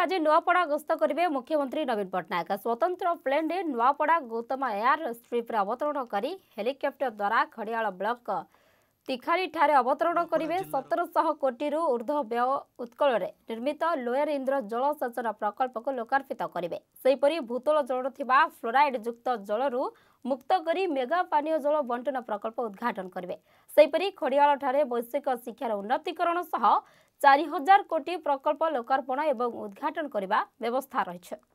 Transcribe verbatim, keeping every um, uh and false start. आज नुआपड़ा गस्त करेंगे मुख्यमंत्री नवीन पट्टनायक। स्वतंत्र प्लेन रे नुआपड़ा गौतम एयर स्ट्रिप अवतरण करी हेलिकॉप्टर द्वारा खड़ियाल ब्लॉक तिखाली ठारे अवतरण करेंगे। सतर शह कोटी ऊर्ध्व व्यय उत्कल रे निर्मित लोयर इंद्र जलसेचन प्रकल्प को लोकार्पित करेंगे। सेहीपरि भूतल जल थिबा फ्लोराइड युक्त जलरू मुक्त करी मेगा पानी जल बंटन प्रकल्प उद्घाटन करेंगे। सेहीपरि खड़ियाल ठारे वैश्विक शिक्षार उन्नतिकरण सह चार हजार कोटी प्रकल्प लोकार्पण एवं उद्घाटन करने व्यवस्था रही है।